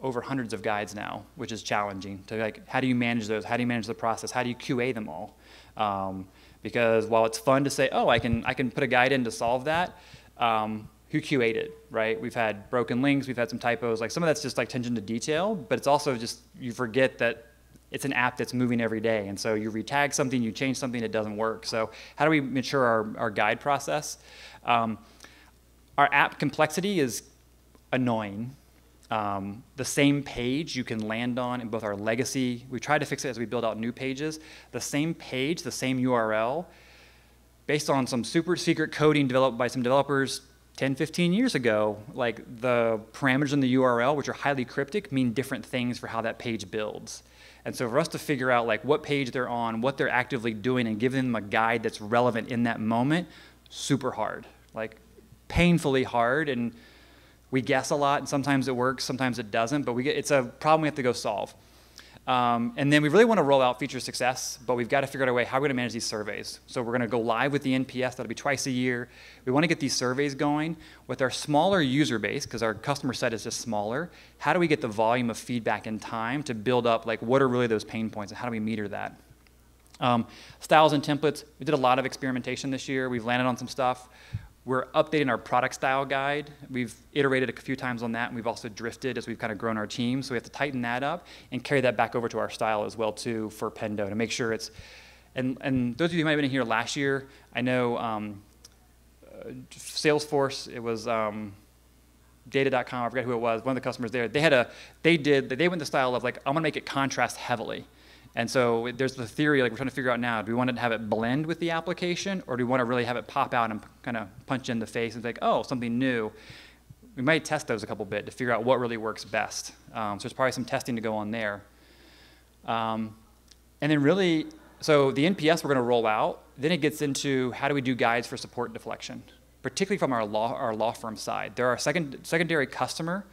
over hundreds of guides now, which is challenging. To like, how do you manage those? How do you manage the process? How do you QA them all? Because while it's fun to say, oh, I can put a guide in to solve that, who QA'd it, right? We've had broken links, we've had some typos, like some of that's just like attention to detail, but it's also just, you forget that it's an app that's moving every day, and so you retag something, you change something, it doesn't work. So how do we mature our guide process? Our app complexity is annoying. The same page you can land on in both our legacy, we try to fix it as we build out new pages, the same page, the same URL, based on some super secret coding developed by some developers 10, 15 years ago, like the parameters in the URL, which are highly cryptic, mean different things for how that page builds. And so for us to figure out like what page they're on, what they're actively doing, and give them a guide that's relevant in that moment, super hard, like painfully hard. And we guess a lot, and sometimes it works, sometimes it doesn't, but it's a problem we have to go solve. And then we really want to roll out feature success, but we've got to figure out a way how we're going to manage these surveys. So we're going to go live with the NPS. That'll be twice a year. We want to get these surveys going with our smaller user base, because our customer set is just smaller. How do we get the volume of feedback in time to build up, like, what are really those pain points, and how do we meter that? Styles and templates. We did a lot of experimentation this year. We've landed on some stuff. We're updating our product style guide. We've iterated a few times on that, and we've also drifted as we've kind of grown our team, so we have to tighten that up and carry that back over to our style as well too for Pendo to make sure it's, and those of you who might have been here last year, I know Salesforce, it was data.com, I forget who it was, one of the customers there, they went the style of like, I'm gonna make it contrast heavily. And so there's the theory, like we're trying to figure out now, do we want to have it blend with the application, or do we want to really have it pop out and kind of punch in the face and be like, oh, something new? We might test those a couple bit to figure out what really works best. So there's probably some testing to go on there. And then really, so the NPS we're going to roll out, then it gets into how do we do guides for support deflection, particularly from our law firm side. They're our secondary customer.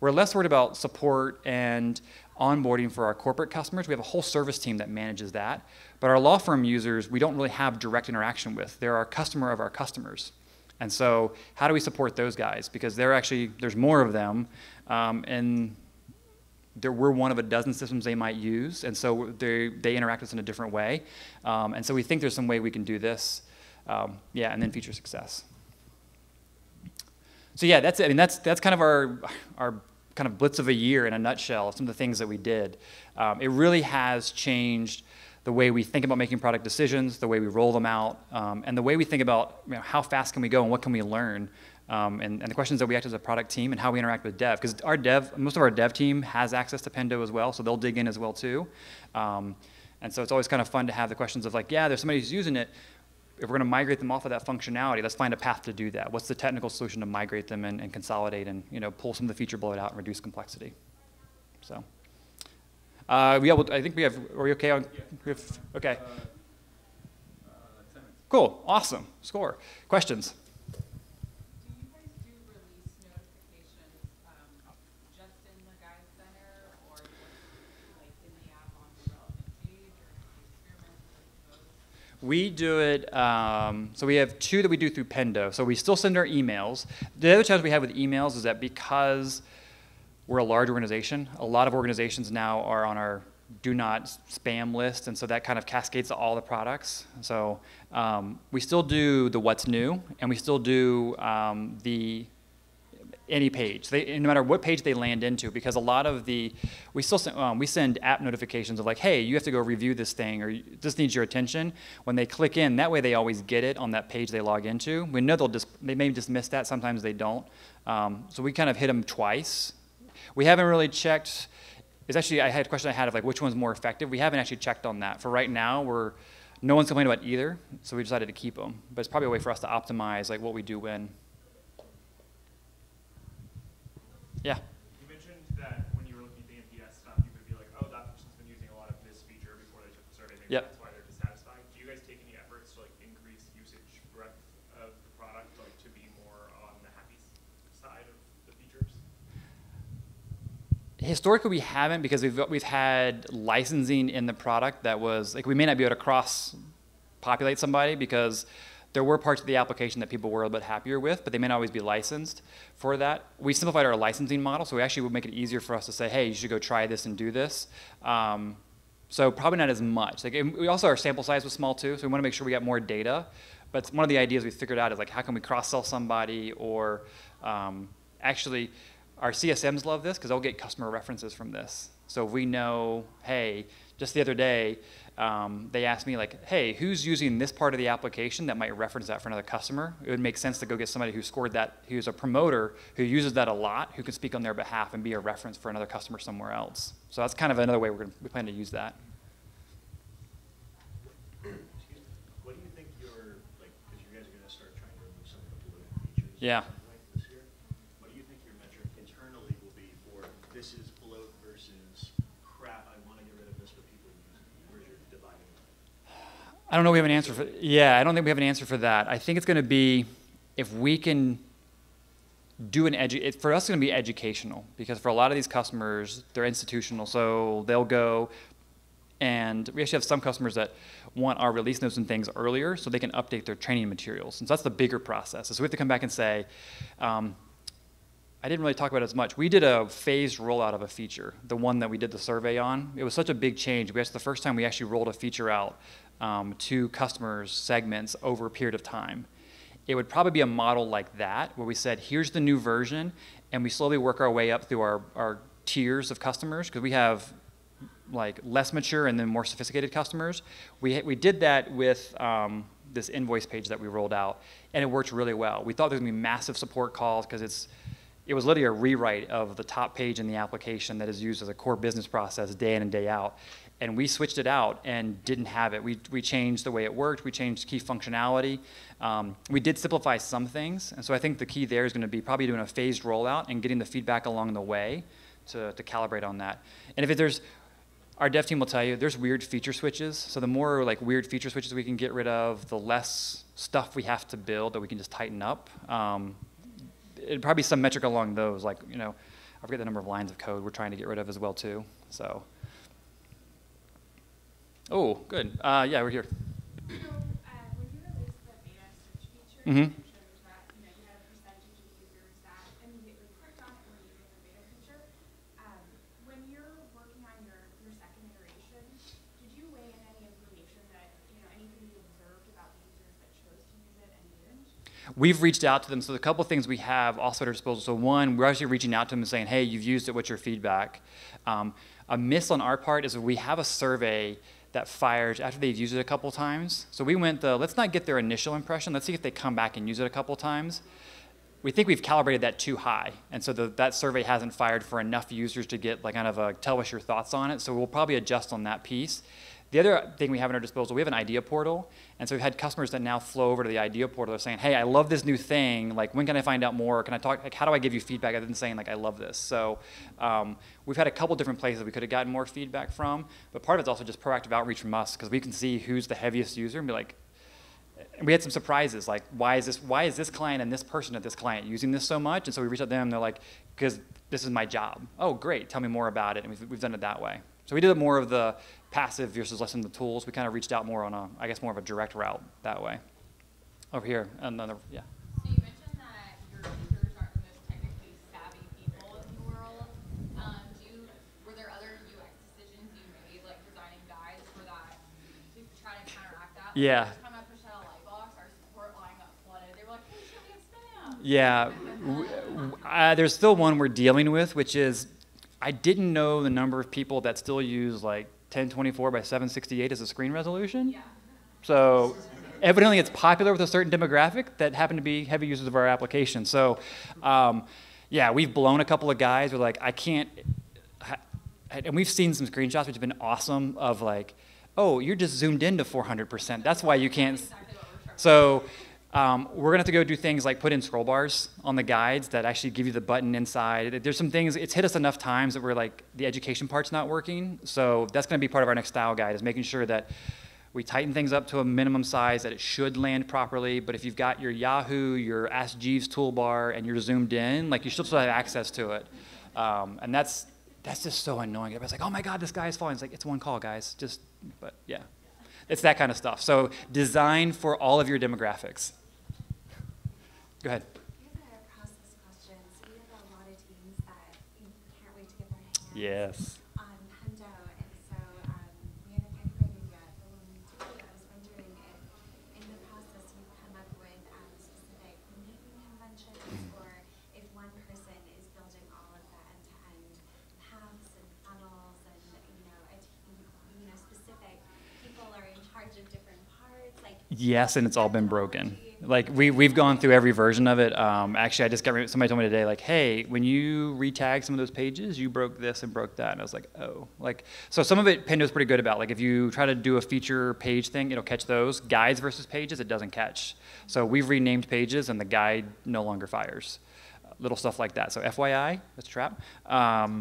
We're less worried about support and onboarding for our corporate customers. We have a whole service team that manages that. But our law firm users, we don't really have direct interaction with. They're our customer of our customers. And so how do we support those guys? Because they're actually, there's more of them. And we're one of a dozen systems they might use. And so they interact with us in a different way. And so we think there's some way we can do this. Yeah, and then feature success. So yeah, that's it. I mean, that's kind of our kind of blitz of a year in a nutshell, some of the things that we did. It really has changed the way we think about making product decisions, the way we roll them out, and the way we think about how fast can we go and what can we learn, and the questions that we ask as a product team and how we interact with dev. Because most of our dev team has access to Pendo as well, so they'll dig in as well too. And so it's always kind of fun to have the questions of like, yeah, there's somebody who's using it. If we're going to migrate them off of that functionality, let's find a path to do that. What's the technical solution to migrate them and consolidate and pull some of the feature bloat out and reduce complexity? So, I think we have. Are we okay on? Yeah. Okay. 10 minutes. Cool. Awesome. Score. Questions. We do it, so we have two that we do through Pendo. So we still send our emails. The other challenge we have with emails is that because we're a large organization, a lot of organizations now are on our do not spam list, and so that kind of cascades to all the products. So we still do the what's new, and we still do any page, no matter what page they land into, because a lot of the, we send app notifications of like, hey, you have to go review this thing, or this needs your attention. When they click in, that way they always get it on that page they log into. We know they may dismiss that, sometimes they don't. So we kind of hit them twice. We haven't really checked, it's actually, I had a question I had of like, which one's more effective? We haven't actually checked on that. For right now, no one's complaining about either, so we decided to keep them. But it's probably a way for us to optimize like what we do when. Yeah. You mentioned that when you were looking at the NPS stuff, you would be like, oh, that person's been using a lot of this feature before they took the survey. Maybe that's why they're dissatisfied. Do you guys take any efforts to like increase usage breadth of the product, like to be more on the happy side of the features? Historically, we haven't, because we've had licensing in the product that was like, we may not be able to cross-populate somebody because there were parts of the application that people were a bit happier with, but they may not always be licensed for that. We simplified our licensing model, so we actually would make it easier for us to say, hey, you should go try this and do this. So probably not as much. Like, we also, our sample size was small too, so we want to make sure we got more data. But one of the ideas we figured out is like, how can we cross-sell somebody, or actually, our CSMs love this because they'll get customer references from this. So if we know, hey, just the other day, they asked me like, hey, who's using this part of the application that might reference that for another customer? It would make sense to go get somebody who scored that, who's a promoter, who uses that a lot, who can speak on their behalf and be a reference for another customer somewhere else. So that's kind of another way we plan to use that. What do you think your, like, because you guys are going to start trying to remove some of the political features. Yeah. I don't know we have an answer for, yeah, I don't think we have an answer for that. I think it's going to be, if we can do an, for us it's going to be educational, because for a lot of these customers, they're institutional, so they'll go, and we actually have some customers that want our release notes and things earlier so they can update their training materials, and so that's the bigger process. So we have to come back and say, I didn't really talk about it as much. We did a phased rollout of a feature, the one that we did the survey on. It was such a big change. That's the first time we actually rolled a feature out to customers' segments over a period of time. It would probably be a model like that, where we said, here's the new version, and we slowly work our way up through our tiers of customers, because we have like less mature and then more sophisticated customers. We did that with this invoice page that we rolled out, and it worked really well. We thought there was going to be massive support calls, because it was literally a rewrite of the top page in the application that is used as a core business process day in and day out. And we switched it out and didn't have it. We changed the way it worked. We changed key functionality. We did simplify some things. And so I think the key there is going to be probably doing a phased rollout and getting the feedback along the way to calibrate on that. And if there's, our dev team will tell you, there's weird feature switches. So the more like weird feature switches we can get rid of, the less stuff we have to build that we can just tighten up. It'd probably be some metric along those, like, you know, I forget the number of lines of code we're trying to get rid of as well too. So, oh, good. Yeah, we're here. So, when you released the beta search feature, mm-hmm. I'm sure there's that, you know, you had a percentage of users that, I mean, it was clicked on it when you did the beta feature. When you're working on your second iteration, did you weigh in any information that, you know, anything you observed about the users that chose to use it and didn't? We've reached out to them. So a couple of things we have also at our disposal. So one, we're actually reaching out to them and saying, hey, you've used it, what's your feedback? A miss on our part is we have a survey that fires after they've used it a couple times. So we went the, let's not get their initial impression, let's see if they come back and use it a couple times. We think we've calibrated that too high. And so that survey hasn't fired for enough users to get like kind of a, tell us your thoughts on it. So we'll probably adjust on that piece. The other thing we have at our disposal, we have an idea portal. And so we've had customers that now flow over to the idea portal. They're saying, hey, I love this new thing. Like, when can I find out more? Can I talk, like, how do I give you feedback other than saying, like, I love this? So we've had a couple different places we could have gotten more feedback from. But part of it's also just proactive outreach from us, because we can see who's the heaviest user and be like, and we had some surprises, like, why is this client and this person at this client using this so much? And so we reached out to them, and they're like, because this is my job. Oh, great, tell me more about it. And we've done it that way. So we did more of the passive versus less than the tools. We kind of reached out more on a, I guess, more of a direct route that way. Over here, another, yeah. So you mentioned that your users aren't the most technically savvy people in the world. Were there other UX decisions you made, Yeah. Every time I pushed out a light box, our support line got flooded. They were like, "Hey, show me a spam." Yeah. There's still one we're dealing with, which is I didn't know the number of people that still use like 1024 by 768 as a screen resolution. Yeah. So evidently it's popular with a certain demographic that happen to be heavy users of our application. So yeah, we've blown a couple of guys. We're like, I can't, and we've seen some screenshots which have been awesome of like, oh, you're just zoomed into 400%. That's why you can't. So we're going to have to go do things like put in scroll bars on the guides that actually give you the button inside. There's some things, it's hit us enough times that we're like, the education part's not working. So that's going to be part of our next style guide, is making sure that we tighten things up to a minimum size that it should land properly. But if you've got your Yahoo, your Ask Jeeves toolbar, and you're zoomed in, like you should still have access to it. And that's just so annoying. Everybody's like, oh my God, this guy is falling. It's like, it's one call, guys. Just, but yeah, it's that kind of stuff. So design for all of your demographics. Go ahead. We have a process question. So we have a lot of teams that can't wait to get their hands on Pendo, and so we haven't integrated yet. But when we do, I was wondering if in the process you've come up with specific naming conventions, or if one person is building all of the end-to-end paths and funnels, and you know specific people are in charge of different parts. Like yes, and it's all been broken. Like we've gone through every version of it. Actually, I just got, somebody told me today, like, hey, when you retag some of those pages, you broke this and broke that. And I was like, oh. Like, so some of it Pendo's pretty good about. Like if you try to do a feature page thing, it'll catch those. Guides versus pages, it doesn't catch. So we've renamed pages and the guide no longer fires. Little stuff like that. So FYI, that's a trap.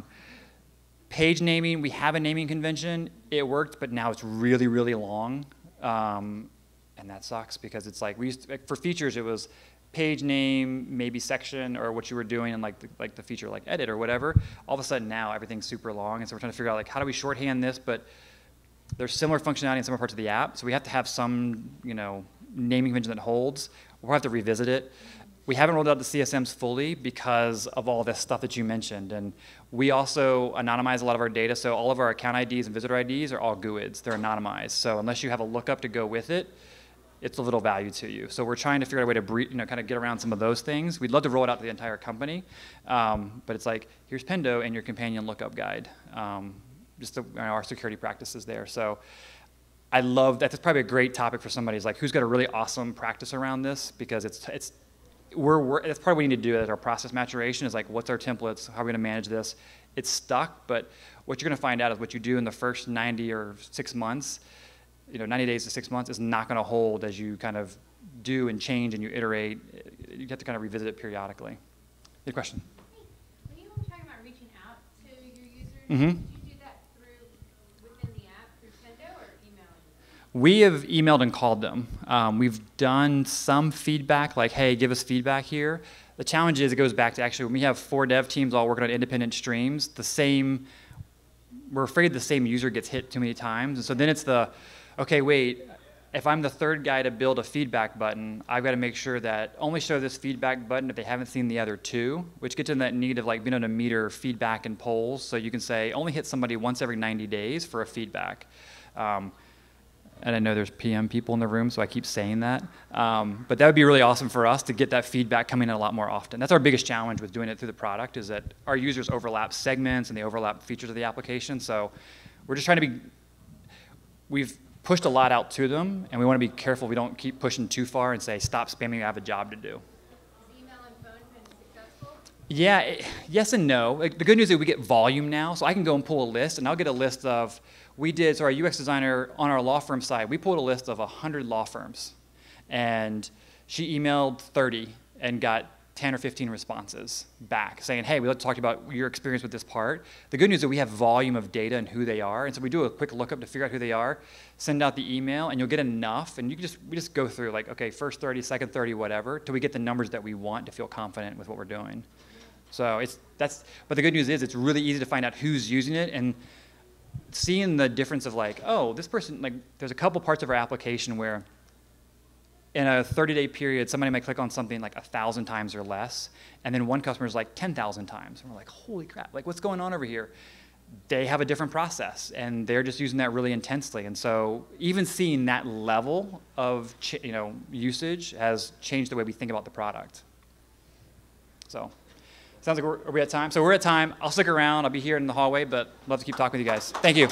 Page naming, we have a naming convention. It worked, but now it's really, really long. And that sucks because it's like we used to, like for features it was page name, maybe section, or what you were doing, and like the feature like edit or whatever. All of a sudden now everything's super long, and so we're trying to figure out like how do we shorthand this, but there's similar functionality in some parts of the app, so we have to have some naming convention that holds. We'll have to revisit it. We haven't rolled out the CSMs fully because of all this stuff that you mentioned, and we also anonymize a lot of our data, so all of our account IDs and visitor IDs are all GUIDs. They're anonymized, so unless you have a lookup to go with it, it's a little value to you. So we're trying to figure out a way to kind of get around some of those things. We'd love to roll it out to the entire company, but it's like, here's Pendo and your companion lookup guide, just the, our security practices there. So I love that. That's probably a great topic for somebody, is like, who's got a really awesome practice around this? Because that's part of what we need to do as our process maturation, is like, what's our templates? How are we gonna manage this? It's stuck, but what you're gonna find out is what you do in the first 90 or 6 months, 90 days to 6 months is not going to hold as you kind of do and change and you iterate. You have to kind of revisit it periodically. Good question. Hey, when you were talking about reaching out to your users, did you do that within the app, through Pendo, or emailing? We have emailed and called them. We've done some feedback, like, hey, give us feedback here. The challenge is it goes back to actually when we have 4 dev teams all working on independent streams, we're afraid the same user gets hit too many times. And so then it's the, okay, wait, if I'm the third guy to build a feedback button, I've got to make sure that only show this feedback button if they haven't seen the other two, which gets in that need of like being able to meter feedback and polls. So you can say only hit somebody once every 90 days for a feedback. And I know there's PM people in the room, so I keep saying that. But that would be really awesome for us to get that feedback coming in a lot more often. That's our biggest challenge with doing it through the product, is that our users overlap segments and they overlap features of the application. So we're just trying to be, we've pushed a lot out to them, and we want to be careful we don't keep pushing too far and say, stop spamming, I have a job to do. Has email and phone been successful? Yeah, yes and no. Like, the good news is we get volume now, so I can go and pull a list, and I'll get a list of, so our UX designer on our law firm side, we pulled a list of 100 law firms, and she emailed 30 and got 10 or 15 responses back saying, hey, we'd like to talk about your experience with this part. The good news is that we have volume of data and who they are, and so we do a quick lookup to figure out who they are, send out the email, and you'll get enough, and you can just, we just go through like, okay, first 30, second 30, whatever, till we get the numbers that we want to feel confident with what we're doing. So but the good news is it's really easy to find out who's using it, and seeing the difference of like, oh, this person, like there's a couple parts of our application where in a 30-day period, somebody might click on something like 1,000 times or less, and then one customer is like 10,000 times. And we're like, holy crap, like what's going on over here? they have a different process, and they're just using that really intensely. And so even seeing that level of usage has changed the way we think about the product. So sounds like we're, are we at time? So we're at time. I'll stick around. I'll be here in the hallway, but love to keep talking with you guys. Thank you.